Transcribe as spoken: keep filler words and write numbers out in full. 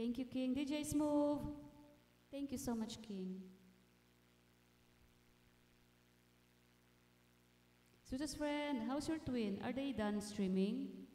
Thank you, King. D J Smooth. Thank you so much, King. Sweetest friend, how's your twin? Are they done streaming?